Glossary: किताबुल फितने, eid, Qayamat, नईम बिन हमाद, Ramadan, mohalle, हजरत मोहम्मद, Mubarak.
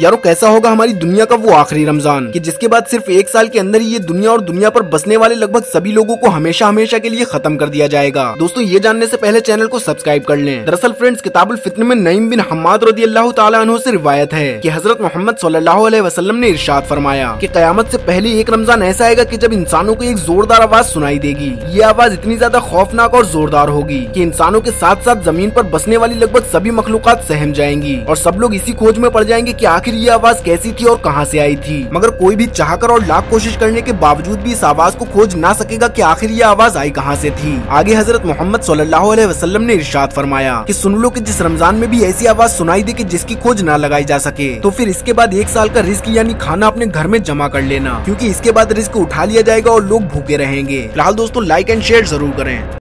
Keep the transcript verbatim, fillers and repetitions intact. यारो कैसा होगा हमारी दुनिया का वो आखिरी रमजान कि जिसके बाद सिर्फ एक साल के अंदर ही ये दुनिया और दुनिया पर बसने वाले लगभग सभी लोगों को हमेशा हमेशा के लिए खत्म कर दिया जाएगा। दोस्तों ये जानने से पहले चैनल को सब्सक्राइब कर लें। दरअसल फ्रेंड्स किताबुल फितने में नईम बिन हमाद रज़ियल्लाहु ताला अन्हु से रिवायत है कि हजरत मोहम्मद सल्लल्लाहु अलैहि वसल्लम ने इरशाद फरमाया कि क़यामत से पहले एक रमजान ऐसा आएगा कि जब इंसानों को एक जोरदार आवाज सुनाई देगी। ये आवाज इतनी ज्यादा खौफनाक और जोरदार होगी कि इंसानों के साथ साथ जमीन पर बसने वाली लगभग सभी मखलूकात सहम जाएंगी और सब लोग इसी खोज में पड़ जाएंगे कि आखिर ये आवाज कैसी थी और कहां से आई थी। मगर कोई भी चाहकर और लाख कोशिश करने के बावजूद भी इस आवाज को खोज ना सकेगा कि आखिर ये आवाज आई कहां से थी। आगे हजरत मोहम्मद सल्लल्लाहु अलैहि वसल्लम ने इरशाद फरमाया कि सुन लो कि जिस रमजान में भी ऐसी आवाज सुनाई दे कि जिसकी खोज ना लगाई जा सके तो फिर इसके बाद एक साल का रिस्क यानी खाना अपने घर में जमा कर लेना, क्योंकि इसके बाद रिस्क उठा लिया जाएगा और लोग भूखे रहेंगे। फिलहाल दोस्तों लाइक एंड शेयर जरूर करें।